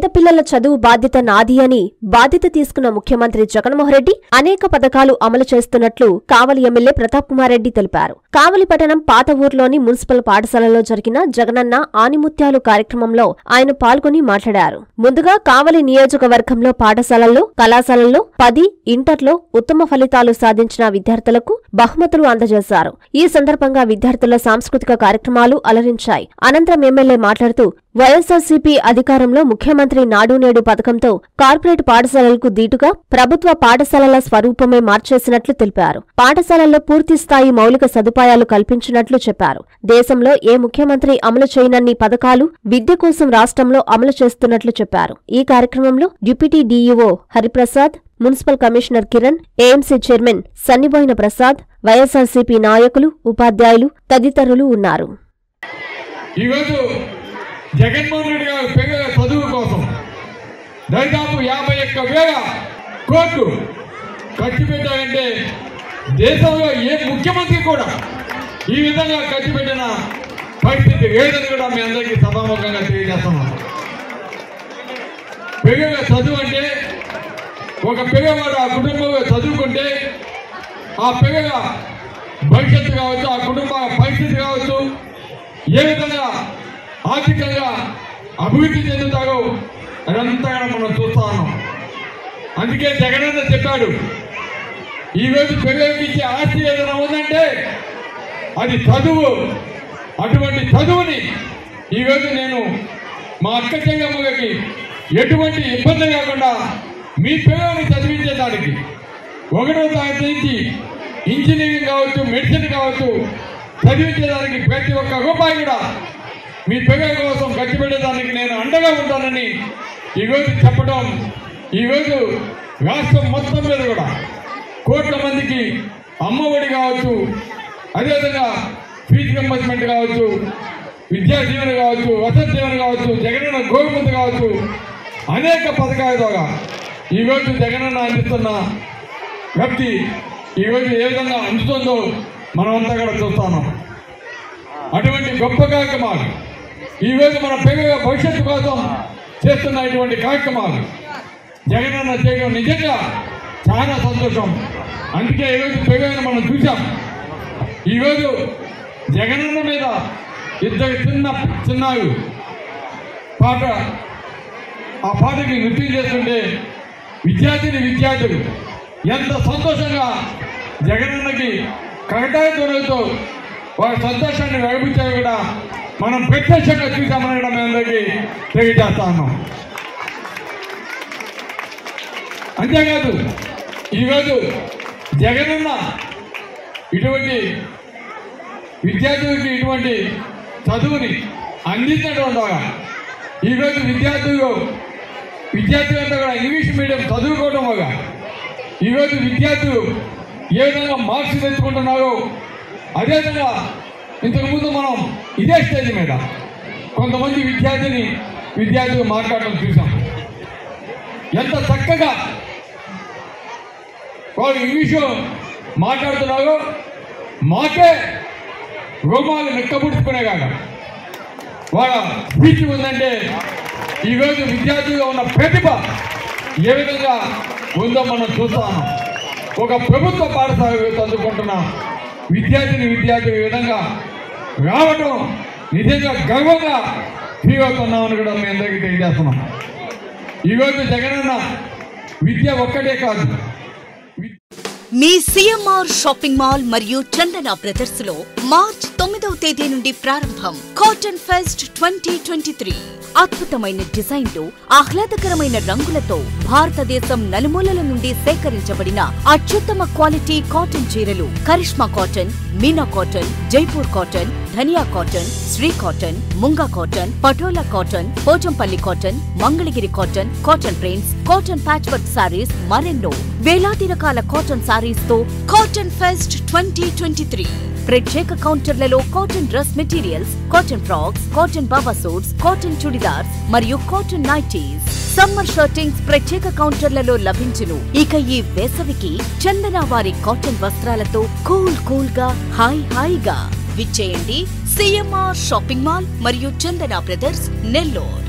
పేద పిల్లల చదువు బాధ్యత నాది అని బాధ్యత తీసుకున్న ముఖ్యమంత్రి జగన్ మోహన్ రెడ్డి అనేక పథకాలు అమలు చేస్తున్నట్లు కావలి ఎమ్మెల్యే ప్రతాప్ కుమార్ రెడ్డి తెలిపారు. కావలి పట్టణం పాత ఊర్లోని మున్సిపల్ పాఠశాలలో జరిగిన జగనన్న ఆనిముత్యాలు కార్యక్రమంలో ఆయన పాల్గొని మాట్లాడారు. ముందుగా కావలి నియోజకవర్గంలో పాఠశాలల్లో, కళాశాలల్లో 10 ఇంటర్లో ఉత్తమ ఫలితాలు సాధించిన విద్యార్థులకు బహుమతులు అందజేశారు. ఈ సందర్భంగా విద్యార్థుల సాంస్కృతిక కార్యక్రమాలు అలరించాయి. అనంతరం ఎమ్మెల్యే మాట్లాడుతూ వైఎస్ఆర్సీపీ అధికారంలో ముఖ్యమంత్రి నాడు నేడు పథకంతో కార్పొరేట్ పాఠశాలలకు దీటుగా ప్రభుత్వ పాఠశాలల స్వరూపమే మార్చేసినట్లు తెలిపారు. పాఠశాలల్లో పూర్తిస్థాయి మౌలిక సదుపాయాలు కల్పించినట్లు చెప్పారు. దేశంలో ఏ ముఖ్యమంత్రి అమలు చేయనన్ని పథకాలు విద్య కోసం రాష్ట్రంలో అమలు చేస్తున్నట్లు చెప్పారు. ఈ కార్యక్రమంలో deputy DEO Hariprasad, municipal commissioner Kiran, AMC chairman Sanniboyina Prasad, YSRCP నాయకులు, ఉపాధ్యాయులు తదితరులు ఉన్నారు. జగన్మోహన్ రెడ్డి గారు పేద చదువు కోసం దాదాపు 51,000 కోట్లు ఖర్చు పెట్టారంటే దేశంలో ఏ ముఖ్యమంత్రి కూడా ఈ విధంగా ఖర్చు పెట్టిన పరిస్థితి లేదని కూడా మీ అందరికీ సభాముఖంగా తెలియజేస్తున్నాం. పేద చదువు అంటే ఒక పేదవాడు ఆ కుటుంబంలో చదువుకుంటే ఆ పేద భవిష్యత్తు కావచ్చు, ఆ కుటుంబ పరిస్థితి కావచ్చు, ఏ విధంగా ఆర్థికంగా అభివృద్ధి చెందుతారో అదంతా మనం చూస్తా ఉన్నాం. అందుకే జగనన్న చెప్పాడు, ఈరోజు పిల్లలకి ఇచ్చే ఆస్తి ఏదైనా ఉందంటే అది చదువు. అటువంటి చదువుని ఈరోజు నేను మా అక్క చెల్లెమ్మలకి ఎటువంటి ఇబ్బంది లేకుండా మీ పిల్లల్ని చదివించేదానికి 1వ తరగతి నుంచి ఇంజనీరింగ్ కావచ్చు, మెడిసిన్ కావచ్చు, చదివించేదానికి ప్రతి ఒక్క రూపాయి కూడా మీ పిల్లల కోసం ఖర్చు పెట్టడానికి నేను అండగా ఉంటానని ఈరోజు చెప్పడం ఈరోజు రాష్ట్రం మొత్తం మీద కూడా కోట్ల మందికి అమ్మఒడి కావచ్చు, అదేవిధంగా ఫీజు రియంబర్స్మెంట్ కావచ్చు, విద్యా దీవెన కావచ్చు, వసతి దీవెన కావచ్చు, జగనన్న గోరుముద్ద కావచ్చు, అనేక పథకాల ద్వారా ఈరోజు జగనన్న అందిస్తున్న వ్యక్తి ఈరోజు ఏ విధంగా అందుతుందో మనమంతా కూడా చూస్తున్నాం. అటువంటి గొప్ప కార్యక్రమాలు ఈరోజు మన పిల్లల భవిష్యత్తు కోసం చేస్తున్న ఇటువంటి కార్యక్రమాలు జగనన్న చేయడం నిజంగా చాలా సంతోషం. అందుకే ఈరోజు పిల్లలను మనం చూసాం. ఈరోజు జగనన్న మీద ఇద్దరు చిన్నారు పాట ఆ పాటకి నృత్యం చేస్తుంటే విద్యార్థులు ఎంత సంతోషంగా జగనన్నకి కరటాయి తోడుతో వారి సంతోషాన్ని వెలిపించారు కూడా మనం ప్రత్యక్షంగా చూసామని కూడా మీ అందరికీ తెలియజేస్తా ఉన్నాం. అంతేకాదు ఈరోజు జగనన్న ఇటువంటి విద్యార్థులకి ఇటువంటి చదువుని అందించడం ద్వారా ఈరోజు విద్యార్థులంతా కూడా ఇంగ్లీష్ మీడియం చదువుకోవడం వల్ల ఈరోజు విద్యార్థులు ఏ విధంగా మార్క్స్ తెచ్చుకుంటున్నారో, అదేవిధంగా ఇంతకుముందు మనం ఇదే స్టేజ్ మీద కొంతమంది విద్యార్థులు మాట్లాడడం చూసాం. ఎంత చక్కగా వారు ఇంగ్లీషులో మాట్లాడుతున్నారో మాకే రోమాలు నిక్కబుట్టుకునేగాక వాళ్ళ స్పీచ్ ఉందంటే ఈరోజు విద్యార్థులుగా ఉన్న ప్రతిభ ఏ విధంగా ఉందో మనం చూస్తాము. ఒక ప్రభుత్వ పాఠశాల చదువుకుంటున్నాం విద్యార్థులు ఈ విధంగా రావడం నిజంగా గర్వంగా ఫీల్ అవుతున్నామని కూడా మేము అందరికీ తెలియజేస్తున్నాం. ఈరోజు జగనన్న విద్య ఒక్కటే కాదు. మీ సిఎంఆర్ షాపింగ్ మాల్ మరియు చందన బ్రదర్స్ లో మార్చి 9వ తేదీ నుండి ప్రారంభం కాటన్ ఫెస్ట్ 2023. అద్భుతమైన డిజైన్లు, ఆహ్లాదకరమైన రంగులతో భారతదేశం నలుమూలల నుండి సేకరించబడిన అత్యుత్తమ క్వాలిటీ కాటన్ చీరలు, Karishma cotton, Meena cotton, Jaipur cotton, Dhaniya cotton, Sri cotton, Munga cotton, Patola cotton, Pochampally cotton, Mangalagiri cotton, cotton prints, cotton patch work sarees, మరెన్నో వేలాది రకాల కాటన్ సారీస్ తో కాటన్ ఫెస్ట్ 2023. ప్రత్యేక కౌంటర్లలో cotton dress materials, cotton frocks, cotton baba suits, cotton churidars మరియు కాటన్ నైటీస్, సమ్మర్ షర్టింగ్స్ ప్రత్యేక కౌంటర్లలో లభించును. ఇక ఈ వేసవికి చందన వారి కాటన్ వస్త్రాలతో కూల్ గా హాయిగా విచ్చేయండి. సిఎంఆర్ షాపింగ్ మాల్ మరియు చందన బ్రదర్స్, నెల్లూరు.